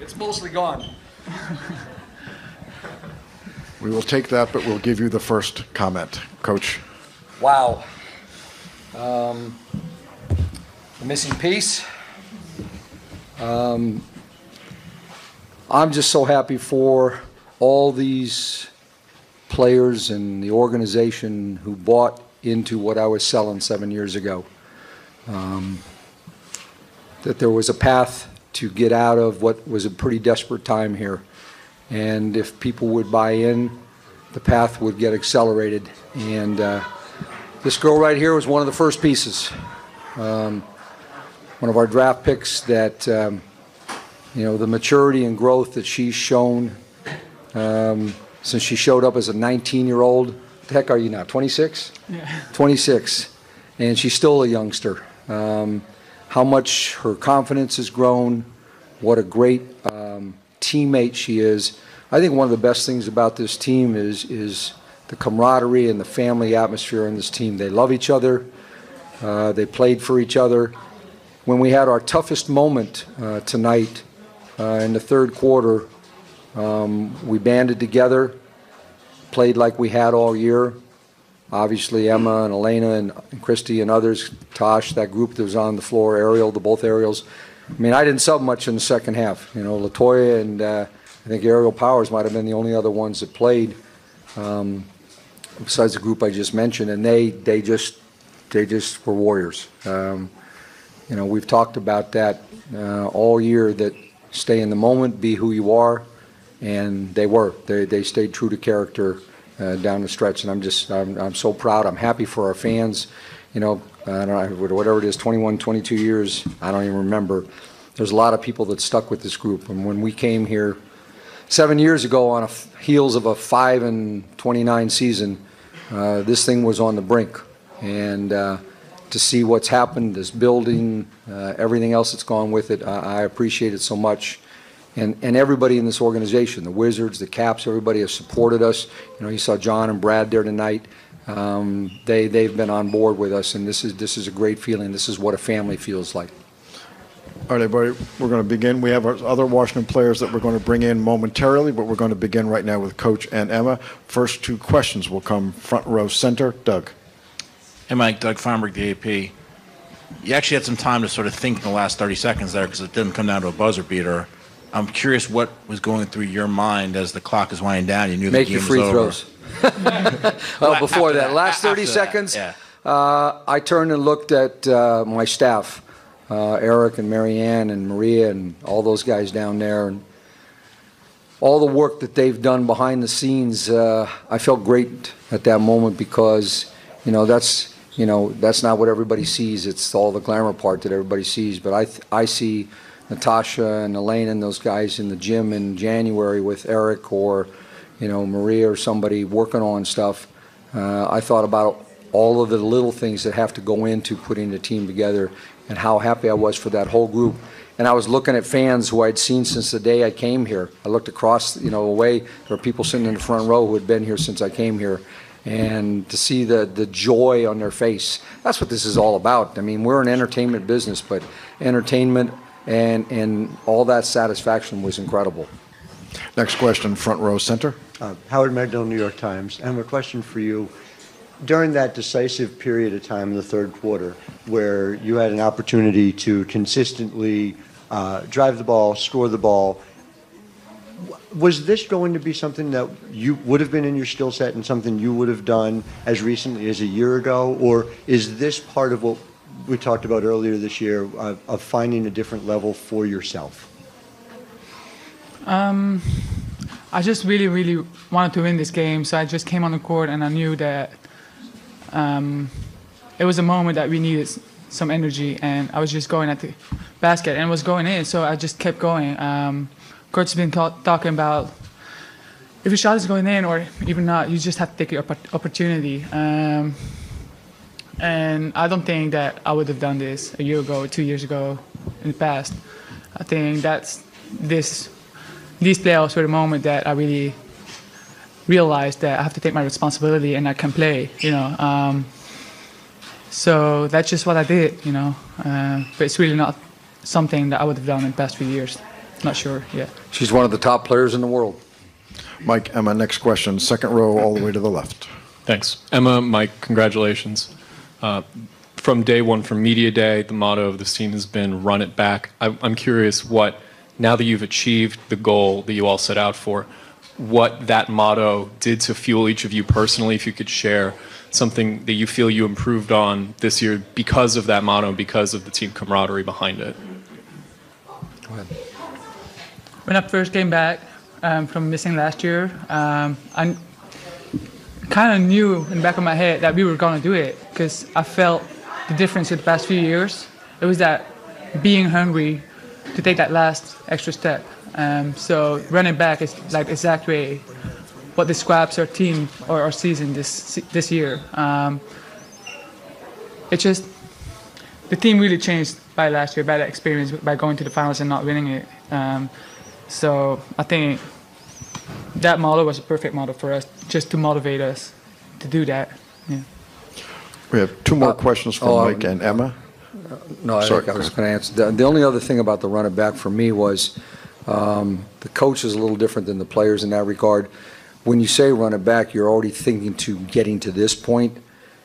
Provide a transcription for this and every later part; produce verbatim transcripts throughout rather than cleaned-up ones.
It's mostly gone. We will take that, but we'll give you the first comment. Coach. Wow. Um, the missing piece. Um, I'm just so happy for all these players and the organization who bought into what I was selling seven years ago. Um, that there was a path to get out of what was a pretty desperate time here. And if people would buy in, the path would get accelerated. And uh, this girl right here was one of the first pieces. Um, one of our draft picks that, um, you know, the maturity and growth that she's shown um, since she showed up as a nineteen-year-old. What the heck are you now, twenty-six? Yeah. twenty-six. And she's still a youngster. Um, how much her confidence has grown, what a great um, teammate she is. I think one of the best things about this team is, is the camaraderie and the family atmosphere in this team. They love each other. Uh, they played for each other. When we had our toughest moment uh, tonight uh, in the third quarter, um, we banded together, played like we had all year. Obviously, Emma and Elena and Kristi and others, Tosh, that group that was on the floor, Ariel, the both Ariels. I mean, I didn't sub much in the second half. You know, Latoya and uh, I think Ariel Powers might have been the only other ones that played, um, besides the group I just mentioned. And they, they just, they just were warriors. Um, you know, we've talked about that uh, all year. That stay in the moment, be who you are, and they were. They, they stayed true to character. Uh, down the stretch, and I'm just, I'm, I'm so proud. I'm happy for our fans. You know, I don't know, whatever it is, twenty-one, twenty-two years, I don't even remember. There's a lot of people that stuck with this group, and when we came here seven years ago on a heels of a five and twenty-nine season, uh, this thing was on the brink, and uh, to see what's happened, this building, uh, everything else that's gone with it, I, I appreciate it so much. And, and everybody in this organization, the Wizards, the Caps, everybody has supported us. You know, you saw John and Brad there tonight. Um, they, they've been on board with us, and this is, this is a great feeling. This is what a family feels like. All right, everybody, we're going to begin. We have our other Washington players that we're going to bring in momentarily, but we're going to begin right now with Coach and Emma. First two questions will come front row center. Doug. Hey, Mike. Doug Feinberg, the A P. You actually had some time to sort of think in the last thirty seconds there because it didn't come down to a buzzer beater. I'm curious what was going through your mind as the clock is winding down. You knew the game was over. Make your free throws. Well, before that, last thirty seconds, yeah. uh, I turned and looked at uh, my staff, uh, Eric and Marianne and Maria and all those guys down there, and all the work that they've done behind the scenes. Uh, I felt great at that moment because, you know, that's you know that's not what everybody sees. It's all the glamour part that everybody sees, but I th I see. Natasha and Elena and those guys in the gym in January with Eric or, you know, Maria or somebody working on stuff. Uh, I thought about all of the little things that have to go into putting the team together and how happy I was for that whole group. And I was looking at fans who I'd seen since the day I came here. I looked across, you know, away. There were people sitting in the front row who had been here since I came here. And to see the, the joy on their face, that's what this is all about. I mean, we're an entertainment business, but entertainment And, and all that satisfaction was incredible. Next question, front row center. Uh, Howard Magdalene, New York Times. I have a question for you. During that decisive period of time in the third quarter where you had an opportunity to consistently uh, drive the ball, score the ball, was this going to be something that you would have been in your skill set and something you would have done as recently as a year ago? Or is this part of what we talked about earlier this year of, of finding a different level for yourself? Um, I just really, really wanted to win this game, so I just came on the court and I knew that um, it was a moment that we needed some energy, and I was just going at the basket and it was going in, so I just kept going. Um, Kurt's been talk talking about if your shot is going in or even not, you just have to take your opp opportunity. Um, And I don't think that I would have done this a year ago, two years ago, in the past. I think that's this, these playoffs were the moment that I really realized that I have to take my responsibility and I can play, you know. Um, so that's just what I did, you know. Uh, but it's really not something that I would have done in the past few years. Not sure, yeah. She's one of the top players in the world. Mike, Emma, next question. Second row all the way to the left. Thanks. Emma, Mike, congratulations. Uh, from day one, from Media Day, the motto of this team has been run it back. I, I'm curious what, now that you've achieved the goal that you all set out for, what that motto did to fuel each of you personally, if you could share something that you feel you improved on this year because of that motto, because of the team camaraderie behind it. Go ahead. When I first came back um, from missing last year, um, I kind of knew in the back of my head that we were going to do it, because I felt the difference in the past few years. It was that being hungry to take that last extra step. Um, so running back is like exactly what describes our team or our season this this year. Um, it just, the team really changed by last year, by that experience, by going to the finals and not winning it. Um, so I think that model was a perfect model for us, just to motivate us to do that. Yeah. We have two more uh, questions from oh, Mike um, and Emma. Uh, no, Sorry, I, think I was going to answer. The, the only other thing about the run it back for me was um, the coach is a little different than the players in that regard. When you say run it back, you're already thinking to getting to this point.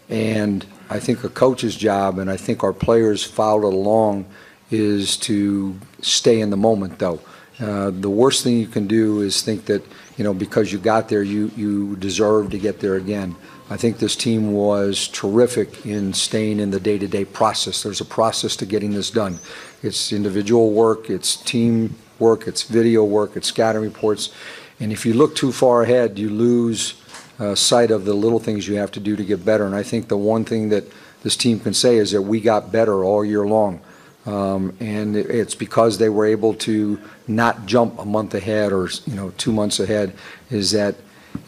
And I think a coach's job, and I think our players followed along, is to stay in the moment, though. Uh, the worst thing you can do is think that, you know, because you got there, you, you deserve to get there again. I think this team was terrific in staying in the day-to-day process. There's a process to getting this done. It's individual work, it's team work, it's video work, it's scouting reports. And if you look too far ahead, you lose uh, sight of the little things you have to do to get better. And I think the one thing that this team can say is that we got better all year long. Um, and it's because they were able to not jump a month ahead or, you know, two months ahead, is that,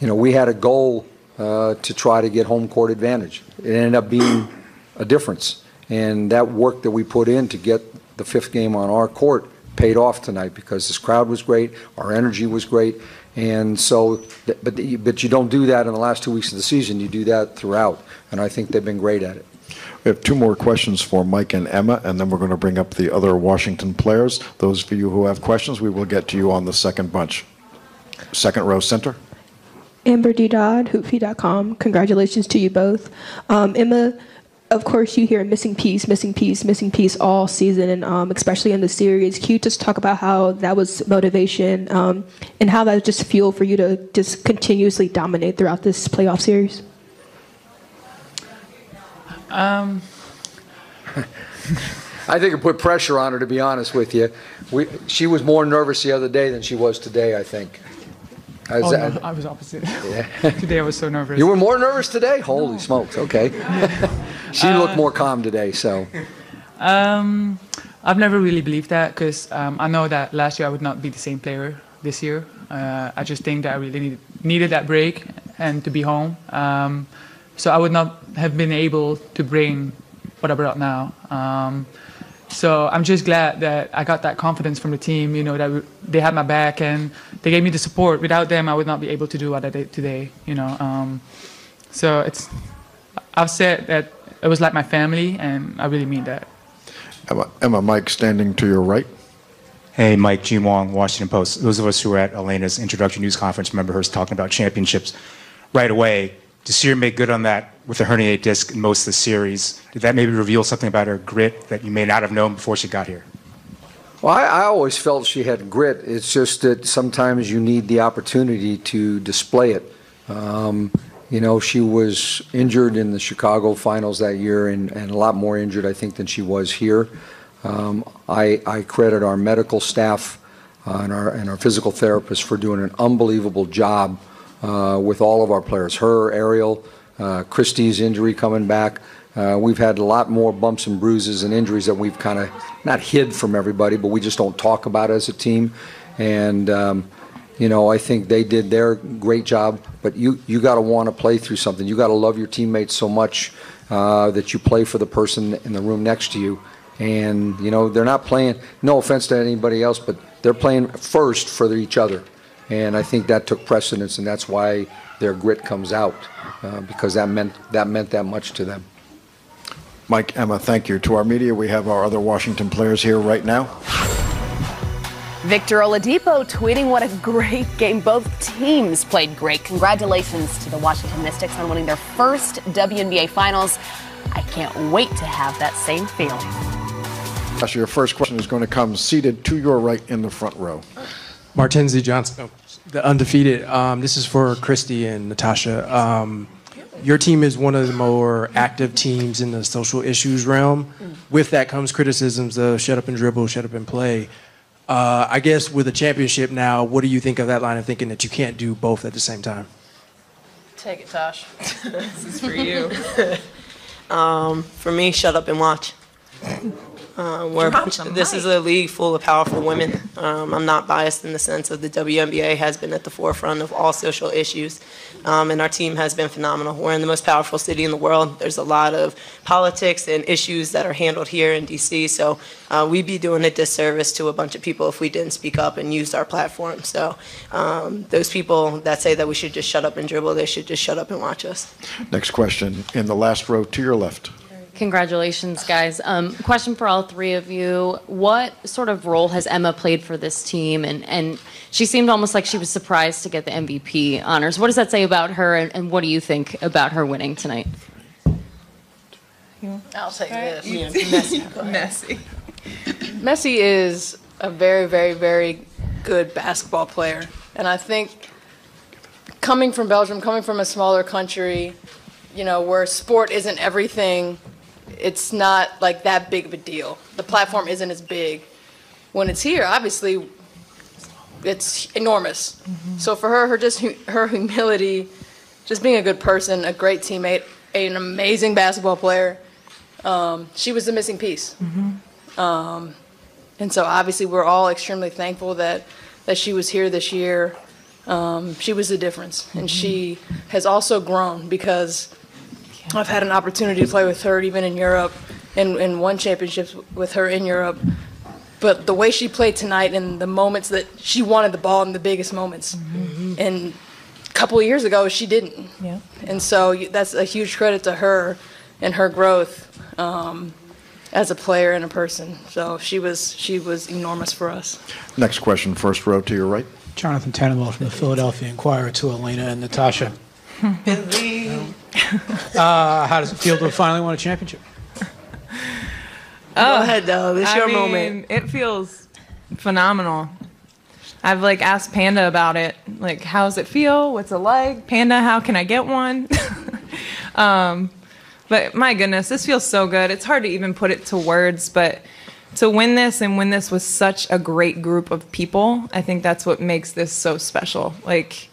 you know, we had a goal uh, to try to get home court advantage. It ended up being a difference. And that work that we put in to get the fifth game on our court paid off tonight, because this crowd was great, our energy was great, and so, but but you don't do that in the last two weeks of the season. You do that throughout, and I think they've been great at it. We have two more questions for Mike and Emma, and then we're going to bring up the other Washington players. Those of you who have questions, we will get to you on the second bunch. Second row center. Amber D. Dodd, hoopfee dot com. Congratulations to you both. Um, Emma, of course, you hear missing piece, missing piece, missing piece all season, and um, especially in the series. Can you just talk about how that was motivation um, and how that was just fuel for you to just continuously dominate throughout this playoff series? Um. I think it put pressure on her, to be honest with you. We, she was more nervous the other day than she was today, I think. I was, oh, no, I was opposite. Yeah. Today I was so nervous. You were more nervous today? Holy no. smokes, okay. She uh, looked more calm today, so. Um, I've never really believed that, because um, I know that last year I would not be the same player this year. Uh, I just think that I really needed, needed that break and to be home. Um, so I would not have been able to bring what I brought now. Um, So I'm just glad that I got that confidence from the team, you know, that we, they had my back and they gave me the support. Without them, I would not be able to do what I did today, you know. Um, so it's, I've said that it was like my family, and I really mean that. Emma, Emma Mike, standing to your right. Hey, Mike, Gene Wong, Washington Post. Those of us who were at Elena's introductory news conference remember her talking about championships right away. Did she make good on that with the herniated disc in most of the series? Did that maybe reveal something about her grit that you may not have known before she got here? Well, I, I always felt she had grit. It's just that sometimes you need the opportunity to display it. Um, you know, she was injured in the Chicago finals that year, and, and a lot more injured, I think, than she was here. Um, I, I credit our medical staff uh, and, our, and our physical therapists for doing an unbelievable job Uh, with all of our players, her, Ariel, uh, Kristi's injury coming back. Uh, we've had a lot more bumps and bruises and injuries that we've kind of not hid from everybody, but we just don't talk about it as a team. And, um, you know, I think they did their great job, but you, you got to want to play through something. You got to love your teammates so much uh, that you play for the person in the room next to you. And, you know, they're not playing, no offense to anybody else, but they're playing first for each other. And I think that took precedence, and that's why their grit comes out, uh, because that meant that meant that much to them. Mike, Emma, thank you. To our media, we have our other Washington players here right now. Victor Oladipo tweeting, what a great game. Both teams played great. Congratulations to the Washington Mystics on winning their first W N B A Finals. I can't wait to have that same feeling. Natasha, your first question is going to come seated to your right in the front row. Martensy Johnson, the undefeated. Um, this is for Kristi and Natasha. Um, your team is one of the more active teams in the social issues realm. With that comes criticisms of shut up and dribble, shut up and play. Uh, I guess with a championship now, what do you think of that line of thinking that you can't do both at the same time? Take it, Tosh. This is for you. um, for me, shut up and watch. Uh, we're, this is a league full of powerful women. Um, I'm not biased in the sense of the W N B A has been at the forefront of all social issues, um, and our team has been phenomenal. We're in the most powerful city in the world. There's a lot of politics and issues that are handled here in D C, so uh, we'd be doing a disservice to a bunch of people if we didn't speak up and use our platform. So um, those people that say that we should just shut up and dribble, they should just shut up and watch us. Next question, in the last row to your left. Congratulations, guys. Um, question for all three of you. What sort of role has Emma played for this team? And, and she seemed almost like she was surprised to get the M V P honors. What does that say about her, and, and what do you think about her winning tonight? I'll take this. Yeah, Messi. Messi is a very, very, very good basketball player. And I think coming from Belgium, coming from a smaller country, you know, where sport isn't everything, it's not like that big of a deal. The platform isn't as big. When it's here, obviously, it's enormous. Mm-hmm. So for her, her just her humility, just being a good person, a great teammate, an amazing basketball player, um, she was the missing piece. Mm-hmm. um, and so obviously we're all extremely thankful that, that she was here this year. Um, she was the difference. And she has also grown because I've had an opportunity to play with her even in Europe and, and won championships with her in Europe. But the way she played tonight and the moments that she wanted the ball in the biggest moments. Mm-hmm. And a couple of years ago, she didn't. Yeah. And so that's a huge credit to her and her growth um, as a player and a person. So she was, she was enormous for us. Next question, first row to your right. Jonathan Tannemel from the Philadelphia Inquirer to Elena and Natasha. Uh, how does it feel to finally win a championship? Oh, go ahead, though. It's your moment. It feels phenomenal. I've like asked Panda about it. Like, how does it feel? What's it like? Panda, how can I get one? um, but my goodness, this feels so good. It's hard to even put it to words, but to win this and win this with such a great group of people, I think that's what makes this so special. Like,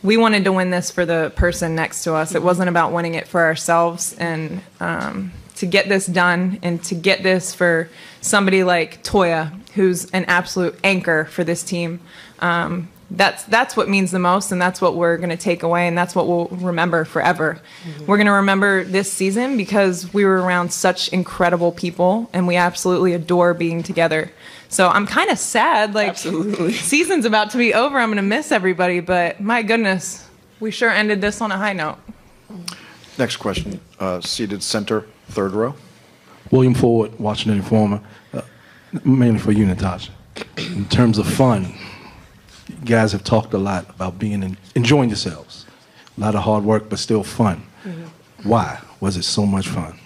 we wanted to win this for the person next to us. It wasn't about winning it for ourselves. And um, to get this done and to get this for somebody like Toya, who's an absolute anchor for this team, um, that's, that's what means the most, and that's what we're going to take away, and that's what we'll remember forever. Mm-hmm. We're going to remember this season because we were around such incredible people, and we absolutely adore being together. So I'm kind of sad. Like, absolutely. Season's about to be over. I'm going to miss everybody, but my goodness, we sure ended this on a high note. Next question, uh, seated center, third row. William Ford, Washington Informer, uh, mainly for you, Natasha. In terms of fun, you guys have talked a lot about being in, enjoying yourselves. A lot of hard work, but still fun. Mm-hmm. Why was it so much fun?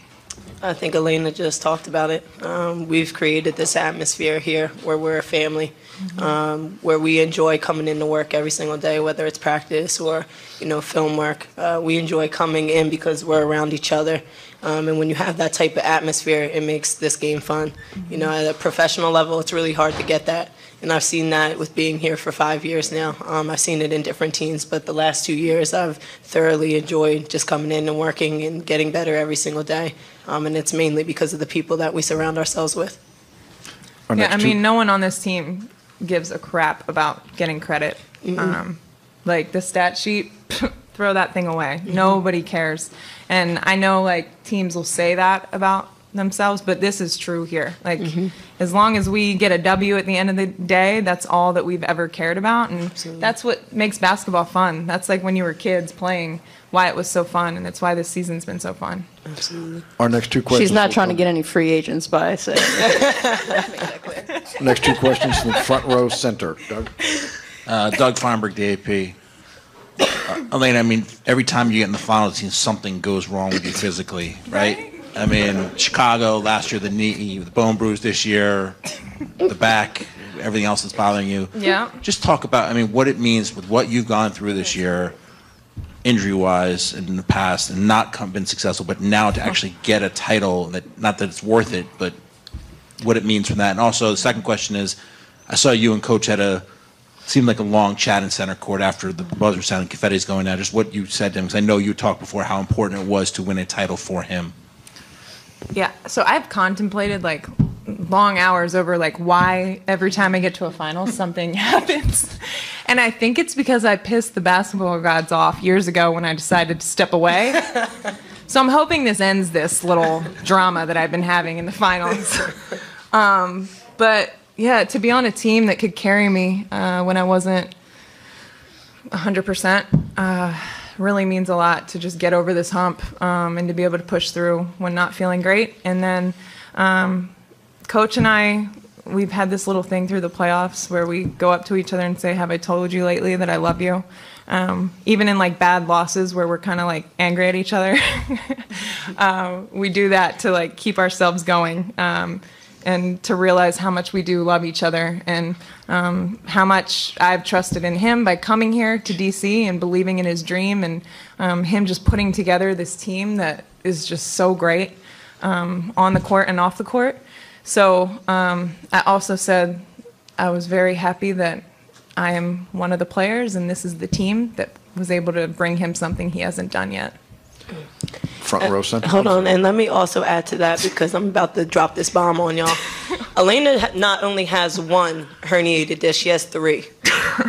I think Elena just talked about it. Um, we've created this atmosphere here where we're a family, mm-hmm. um, where we enjoy coming into work every single day, whether it's practice or, you know, film work. Uh, we enjoy coming in because we're around each other. Um, and when you have that type of atmosphere, it makes this game fun. Mm-hmm. You know, at a professional level, it's really hard to get that. And I've seen that with being here for five years now. Um, I've seen it in different teams, but the last two years I've thoroughly enjoyed just coming in and working and getting better every single day. Um, and it's mainly because of the people that we surround ourselves with. Our yeah, I mean, no one on this team gives a crap about getting credit. Mm-hmm. um, like the stat sheet, throw that thing away. Mm-hmm. Nobody cares. And I know like teams will say that about themselves, but this is true here. Like, mm-hmm. as long as we get a W at the end of the day, that's all that we've ever cared about, and Absolutely. That's what makes basketball fun. That's like when you were kids playing, why it was so fun, and that's why this season's been so fun. Absolutely. Our next two questions. She's not trying to get any free agents by, so. Next two questions from the front row center. Doug? Uh, Doug Feinberg, the A P. Uh, Elena, I mean, every time you get in the finals, something goes wrong with you physically, right? right? I mean, Chicago last year, the knee, the bone bruise this year, the back, everything else that's bothering you. Yeah. Just talk about, I mean, what it means with what you've gone through this year, injury-wise, and in the past, and not come, been successful, but now to actually get a title, that not that it's worth it, but what it means from that. And also, the second question is, I saw you and Coach had a, seemed like a long chat in center court after the buzzer sound and confetti's going out. Just what you said to him, because I know you talked before how important it was to win a title for him. Yeah, so I've contemplated like long hours over like why every time I get to a final something happens. And I think it's because I pissed the basketball gods off years ago when I decided to step away. So I'm hoping this ends this little drama that I've been having in the finals. Um, but yeah, to be on a team that could carry me uh, when I wasn't one hundred percent uh, really means a lot, to just get over this hump um, and to be able to push through when not feeling great. And then um, Coach and I, we've had this little thing through the playoffs where we go up to each other and say, have I told you lately that I love you? Um, even in like bad losses where we're kind of like angry at each other, uh, we do that to like keep ourselves going. Um, and to realize how much we do love each other, and um, how much I've trusted in him by coming here to D C and believing in his dream, and um, him just putting together this team that is just so great um, on the court and off the court. So um, I also said I was very happy that I am one of the players, and this is the team that was able to bring him something he hasn't done yet. Front row center. Uh, hold on, and let me also add to that, because I'm about to drop this bomb on y'all. Elena not only has one herniated disc, she has three.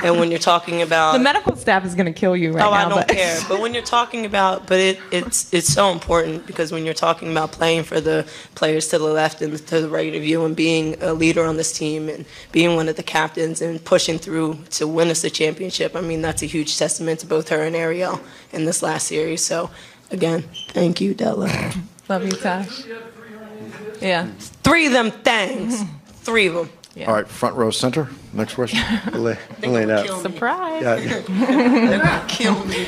And when you're talking about the medical staff is going to kill you right oh, now. Oh, I don't but. care. But when you're talking about, but it, it's it's so important, because when you're talking about playing for the players to the left and to the right of you, and being a leader on this team and being one of the captains and pushing through to win us the championship, I mean that's a huge testament to both her and Ariel in this last series. So. Again, thank you, Della. Love you, Tash. Yeah. Three of them things. Three of them. Yeah. All right, front row center. Next question. Elena. Elena. Surprise. Yeah. They're going to kill me.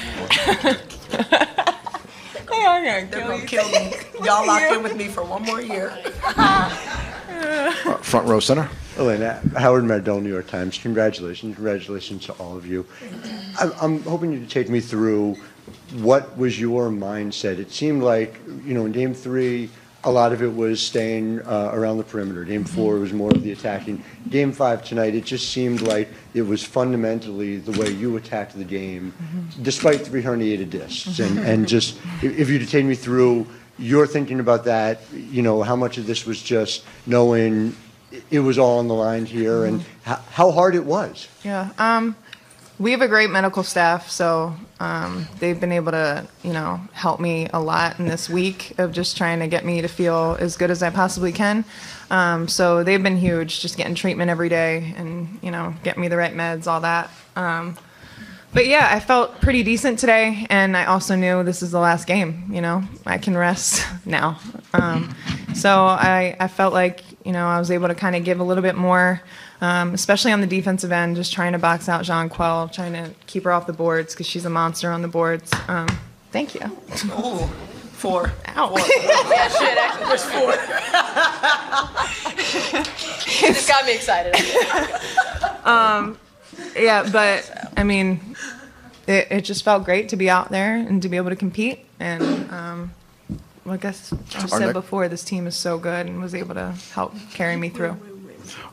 They are going to kill me. Y'all locked in with me for one more year. Uh, front row center. Elena, Howard Magdalene, New York Times. Congratulations. Congratulations to all of you. I'm, I'm hoping you to take me through what was your mindset? It seemed like, you know, in game three, a lot of it was staying uh, around the perimeter. Game four was more of the attacking. Game five tonight, it just seemed like it was fundamentally the way you attacked the game, mm-hmm. despite three herniated discs. And, and just, if you'd take me through your thinking about that, you know, how much of this was just knowing it was all on the line here, mm-hmm. and how, how hard it was. Yeah. Um We have a great medical staff, so um, they've been able to, you know, help me a lot in this week of just trying to get me to feel as good as I possibly can. Um, so they've been huge, just getting treatment every day and, you know, getting me the right meds, all that. Um, but, yeah, I felt pretty decent today, and I also knew this is the last game, you know. I can rest now. Um, so I, I felt like, you know, I was able to kind of give a little bit more. Um, especially on the defensive end, just trying to box out Jonquel, trying to keep her off the boards because she's a monster on the boards. Um, thank you. Ooh, four. Ow. Four. Yeah, shit, actually, there's four. It just got me excited. um, yeah, but, I mean, it, it just felt great to be out there and to be able to compete. And, um, like I said before, this team is so good and was able to help carry me through.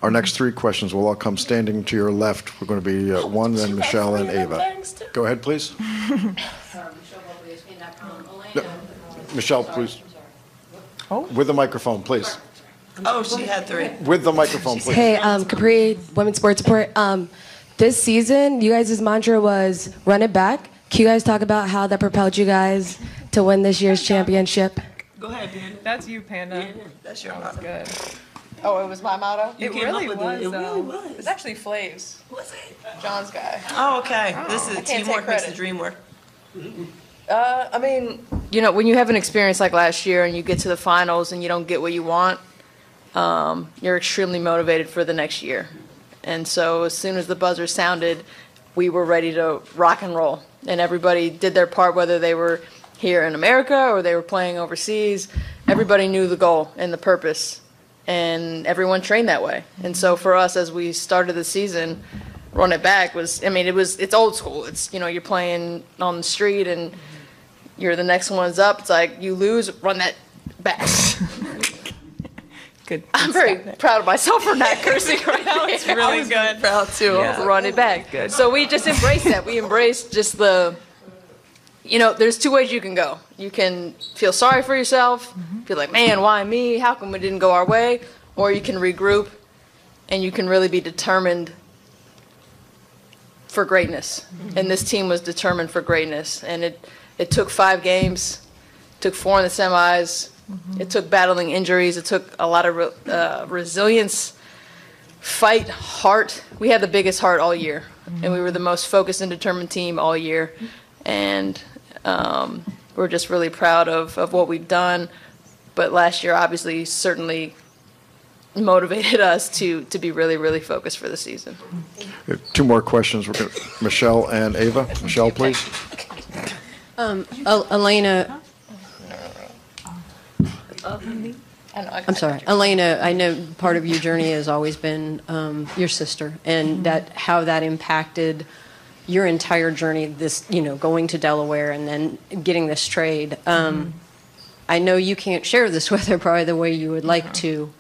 Our next three questions will all come standing to your left. We're going to be uh, one, then Michelle and Ava. Go ahead, please. No, Michelle, please. Oh, with the microphone, please. Oh, she had three. With the microphone, please. Hey, um, Capri, Women's Sports Report. Um, this season, you guys' mantra was run it back. Can you guys talk about how that propelled you guys to win this year's championship? Go ahead, Panda. That's you, Panda. Yeah, that's your motto. That was good. Oh, it was my motto? It really was. It really was. It was actually Flav's. Was it? John's guy. Oh, okay. Oh. This is teamwork makes the dream work. Mm-hmm. Uh, I mean, you know, when you have an experience like last year and you get to the finals and you don't get what you want, um, you're extremely motivated for the next year. And so as soon as the buzzer sounded, we were ready to rock and roll. And everybody did their part, whether they were here in America or they were playing overseas. Everybody knew the goal and the purpose. And everyone trained that way. And so for us, as we started the season, Run It Back was, I mean, it was, it's old school. It's, you know, you're playing on the street and you're the next one's up. It's like, you lose, run that back. Good. I'm very proud of myself for not cursing right now. It's really good. I was proud to yeah. run it back. Good. So we just embraced that. We embraced just the, you know, there's two ways you can go. You can feel sorry for yourself, mm-hmm. feel like, man, why me? How come we didn't go our way? Or you can regroup and you can really be determined for greatness. Mm-hmm. And this team was determined for greatness. And it, it took five games, took four in the semis. Mm-hmm. It took battling injuries. It took a lot of re uh, resilience, fight, heart. We had the biggest heart all year. Mm-hmm. And we were the most focused and determined team all year. And um, we're just really proud of, of what we've done. But last year, obviously, certainly motivated us to, to be really, really focused for the season. Two more questions. We're gonna, Michelle and Ava. Michelle, please. Um, Elena. I'm sorry. Elena, I know part of your journey has always been um, your sister and that how that impacted your entire journey, this, you know, going to Delaware and then getting this trade. Um, mm-hmm. I know you can't share this with her probably the way you would like yeah. to,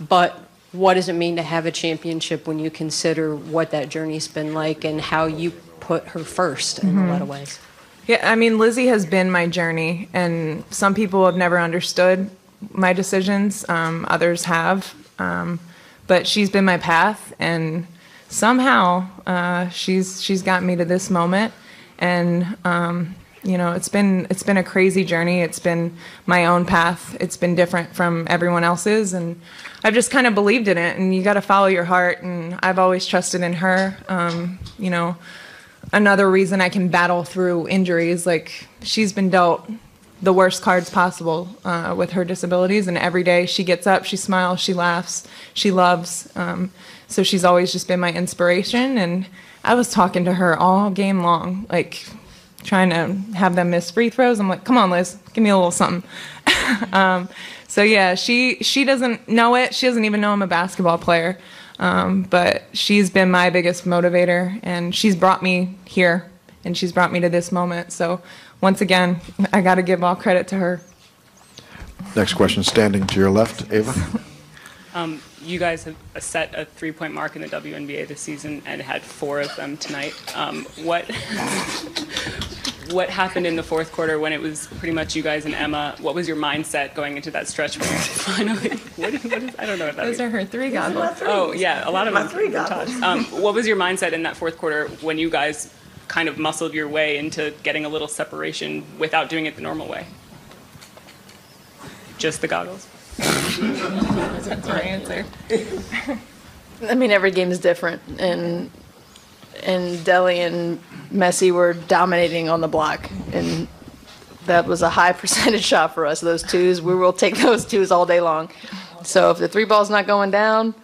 but what does it mean to have a championship when you consider what that journey's been like and how you put her first mm-hmm. in a lot of ways? Yeah, I mean, Lizzie has been my journey, and some people have never understood my decisions. Um, others have, um, but she's been my path, and somehow uh, she's she's got me to this moment, and um, you know, it's been it's been a crazy journey. It's been my own path. It's been different from everyone else's, and I've just kind of believed in it. And you got to follow your heart, and I've always trusted in her. Um, you know, another reason I can battle through injuries, like she's been dealt the worst cards possible uh, with her disabilities, and every day she gets up, she smiles, she laughs, she loves. Um, so she's always just been my inspiration, and I was talking to her all game long, like trying to have them miss free throws. I'm like, come on, Liz, give me a little something. um, so yeah, she, she doesn't know it. She doesn't even know I'm a basketball player, um, but she's been my biggest motivator, and she's brought me here, and she's brought me to this moment. So once again, I got to give all credit to her. Next question, standing to your left, Ava. Um, you guys have set a three-point mark in the W N B A this season and had four of them tonight. Um, what what happened in the fourth quarter when it was pretty much you guys and Emma? What was your mindset going into that stretch? When finally, what, what is, I don't know what that is. Those means. Are her three goggles. Oh yeah, a lot of my them. Three goggles. Um, what was your mindset in that fourth quarter when you guys kind of muscled your way into getting a little separation without doing it the normal way? Just the goggles. That's my answer. I mean, every game is different, and and Deli and Messi were dominating on the block, and that was a high percentage shot for us. Those twos, we will take those twos all day long. So if the three ball's not going down,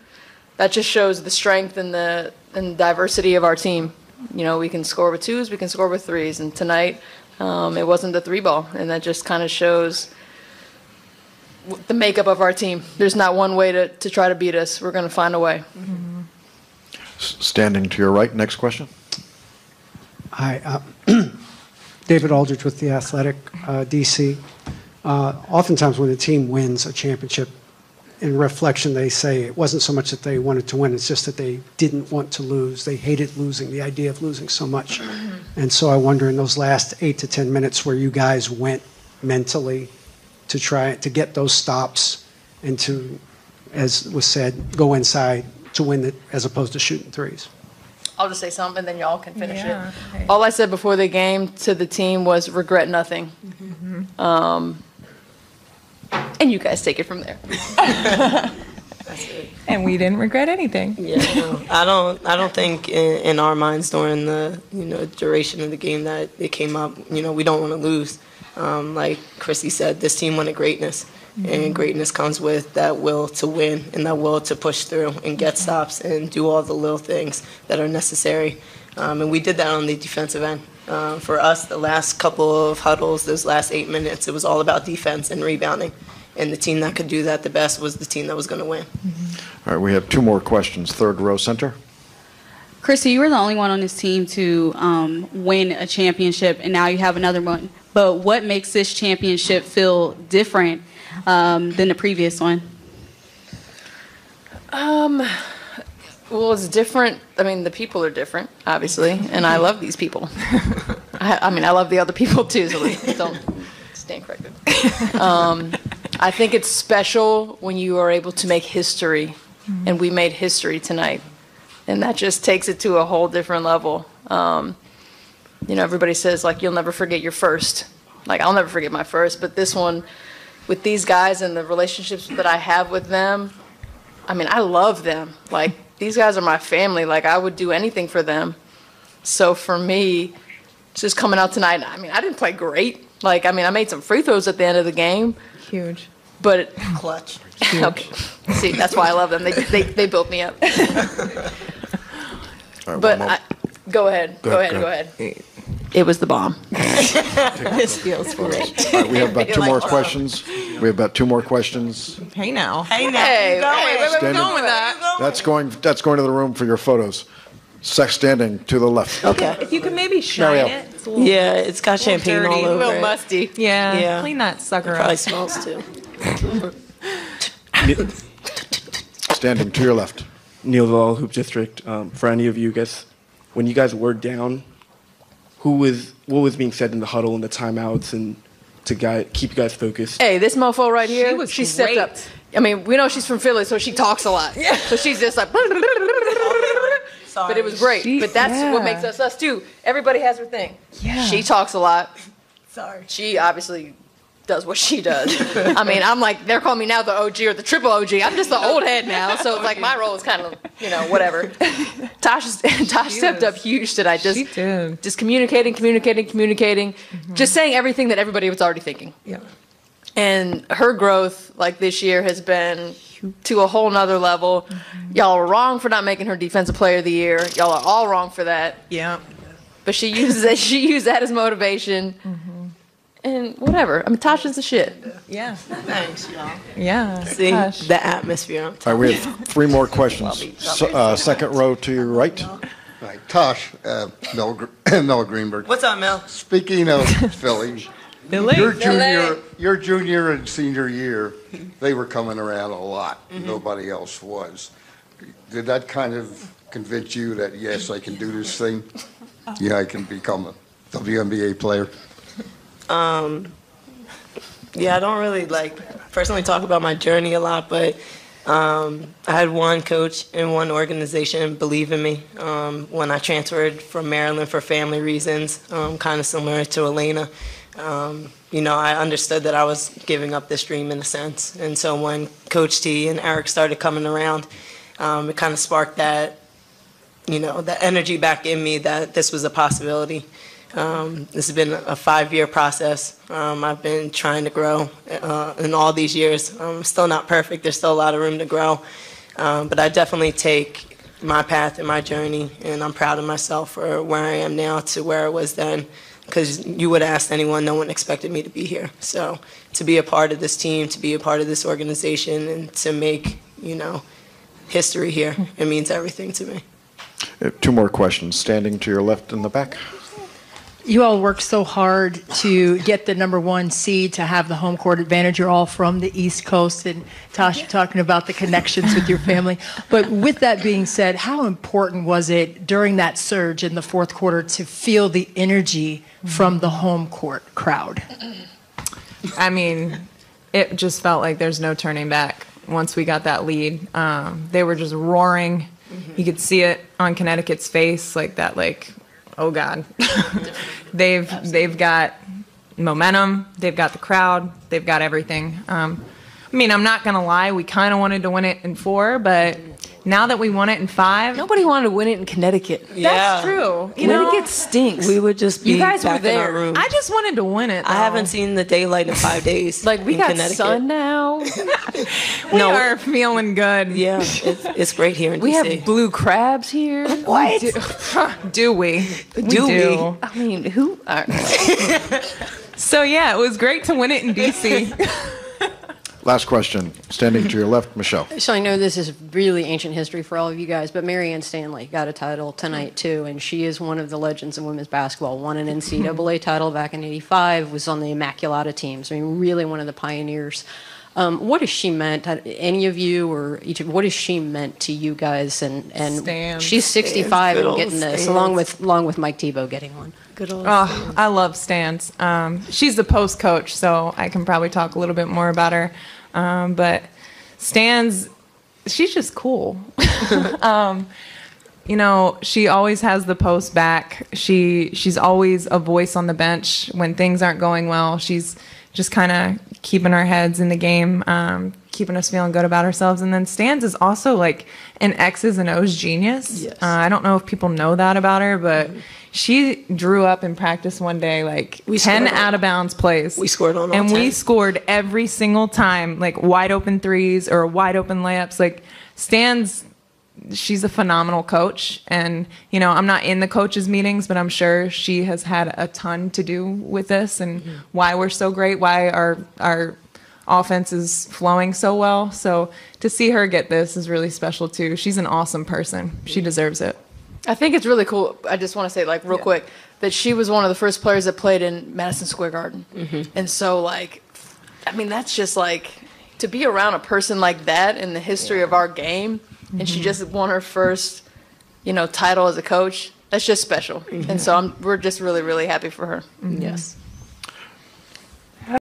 that just shows the strength and the and the diversity of our team. You know, we can score with twos, we can score with threes, and tonight um, it wasn't the three ball, and that just kind of shows the makeup of our team. There's not one way to, to try to beat us. We're going to find a way. Mm-hmm. Standing to your right, next question. Hi, uh, David Aldridge with The Athletic, uh, D C. Uh, oftentimes when a team wins a championship, in reflection, they say it wasn't so much that they wanted to win, it's just that they didn't want to lose. They hated losing, the idea of losing so much. And so I wonder in those last eight to ten minutes where you guys went mentally to try to get those stops and to, as was said, go inside to win it as opposed to shooting threes. I'll just say something, then y'all can finish yeah, it. Okay. All I said before the game to the team was regret nothing. Mm-hmm. um, and you guys take it from there. That's it. And we didn't regret anything. Yeah, no, I don't. I don't think in, in our minds during the you know duration of the game that it came up. You know, we don't want to lose. Um, like Kristi said, this team wanted greatness, mm-hmm. and greatness comes with that will to win and that will to push through and get stops and do all the little things that are necessary. Um, and we did that on the defensive end. Uh, for us, the last couple of huddles, those last eight minutes, it was all about defense and rebounding. And the team that could do that the best was the team that was going to win. Mm-hmm. All right, we have two more questions. Third row center. Kristi, you were the only one on this team to um, win a championship, and now you have another one. But what makes this championship feel different um, than the previous one? Um, well, it's different. I mean, the people are different, obviously, and I love these people. I, I mean, I love the other people too, so like, don't stand corrected. Um, I think it's special when you are able to make history, mm-hmm. and we made history tonight, and that just takes it to a whole different level. Um, You know, everybody says, like, you'll never forget your first. Like, I'll never forget my first. But this one, with these guys and the relationships that I have with them, I mean, I love them. Like, these guys are my family. Like, I would do anything for them. So for me, just coming out tonight, I mean, I didn't play great. Like, I mean, I made some free throws at the end of the game. Huge. But it, clutch. Huge. Okay. See, that's why I love them. They, they, they built me up. Right, but I... Go ahead. Go, go ahead. Go ahead. Go ahead. It was the bomb. This feels for it. Right, we have about two like, more oh. questions. We have about two more questions. Hey now. Hey now. Hey. Where are we going with that? That's going. That's going to the room for your photos. Sex standing to the left. Okay. If you can maybe shine Marielle. It. It's a little, yeah, it's got champagne dirty, all over it. A little musty. It. Yeah. yeah. Clean that sucker up. Probably smells too. Standing to your left. Neal Hoop District. Um, for any of you guys. When you guys were down, who was what was being said in the huddle and the timeouts and to guide, keep you guys focused? Hey, this mofo right here, she, was she stepped up. I mean, we know she's from Philly, so she talks a lot. Yeah. So she's just like, but it was great. She, but that's yeah. what makes us us too. Everybody has her thing. Yeah. She talks a lot. Sorry. She obviously does what she does. I mean, I'm like, they're calling me now the O G or the triple O G. I'm just the old head now, so it's like my role is kind of, you know, whatever. Tasha's, Tasha she stepped was, up huge tonight. Just, she did. Just communicating, communicating, communicating, mm-hmm. just saying everything that everybody was already thinking. Yeah. And her growth, like this year, has been to a whole nother level. Mm-hmm. Y'all are wrong for not making her Defensive Player of the Year. Y'all are all wrong for that. Yeah. But she uses that. She used that as motivation. Mm-hmm. And whatever. I mean, Tasha's the shit. Yeah. Thanks, y'all. Yeah. See, Tosh. The atmosphere. All right, we have three more questions. So, uh, second row to your right. Right. Tosh, uh, Mel, Mel Greenberg. What's up, Mel? Speaking of Philly, Philly. Your, junior, your junior and senior year, they were coming around a lot. Mm-hmm. Nobody else was. Did that kind of convince you that, yes, I can do this thing? Yeah, I can become a W N B A player? Um, yeah, I don't really, like, personally talk about my journey a lot, but um, I had one coach in one organization believe in me um, when I transferred from Maryland for family reasons, um, kind of similar to Elena. Um, you know, I understood that I was giving up this dream in a sense. And so when Coach T and Eric started coming around, um, it kind of sparked that, you know, that energy back in me that this was a possibility. Um, this has been a five-year process. Um, I've been trying to grow uh, in all these years. I'm still not perfect. There's still a lot of room to grow. Um, but I definitely take my path and my journey, and I'm proud of myself for where I am now to where I was then. Because you would ask anyone, no one expected me to be here. So to be a part of this team, to be a part of this organization, and to make, you know, history here, it means everything to me. Two more questions. Standing to your left in the back. You all worked so hard to get the number one seed, to have the home court advantage. You're all from the East Coast, and Tosh, you're talking about the connections with your family. But with that being said, how important was it during that surge in the fourth quarter to feel the energy from the home court crowd? I mean, it just felt like there's no turning back once we got that lead. Um, they were just roaring. Mm-hmm. You could see it on Connecticut's face, like that, like, oh God, they've Absolutely. They've got momentum, they've got the crowd, they've got everything. Um, I mean, I'm not going to lie. We kind of wanted to win it in four, but now that we won it in five. Nobody wanted to win it in Connecticut. Yeah. That's true. You Connecticut know? stinks. We would just be you guys back were there. in our room. I just wanted to win it, though. I haven't seen the daylight in five days. Like, we in got sun now. we no. are feeling good. Yeah, it's, it's great here in D C. We have blue crabs here. What? Do, do we? we? Do we? I mean, who are... So, yeah, it was great to win it in D C Last question. Standing to your left, Michelle. So I know this is really ancient history for all of you guys, but Marianne Stanley got a title tonight, too, and she is one of the legends in women's basketball. Won an N C double A title back in eighty-five, was on the Immaculata teams. I mean, really one of the pioneers. Um, what has she meant, any of you or each of, what has she meant to you guys? And, and Stan, she's sixty-five and getting this, Stans. along with along with Mike Thibault getting one. Good old oh, I love Stans. Um, she's the post coach, so I can probably talk a little bit more about her. Um, but Stans, she's just cool. um, you know, she always has the post back. She she's always a voice on the bench when things aren't going well. She's just kind of keeping our heads in the game, um, keeping us feeling good about ourselves. And then Stans is also like an X's and O's genius. Yes. Uh, I don't know if people know that about her, but mm-hmm. she drew up in practice one day like we ten out-of-bounds plays. We scored on all And ten. We scored every single time, like wide-open threes or wide-open layups. Like Stans, she's a phenomenal coach. And, you know, I'm not in the coaches' meetings, but I'm sure she has had a ton to do with this and mm-hmm. why we're so great, why our our offense is flowing so well. So to see her get this is really special, too. She's an awesome person. Mm-hmm. She deserves it. I think it's really cool. I just want to say, like, real yeah. quick, that she was one of the first players that played in Madison Square Garden. Mm-hmm. And so, like, I mean, that's just, like, to be around a person like that in the history yeah. of our game, and mm-hmm. she just won her first, you know, title as a coach. That's just special. Mm-hmm. And so I'm, we're just really, really happy for her. Mm-hmm. Yes.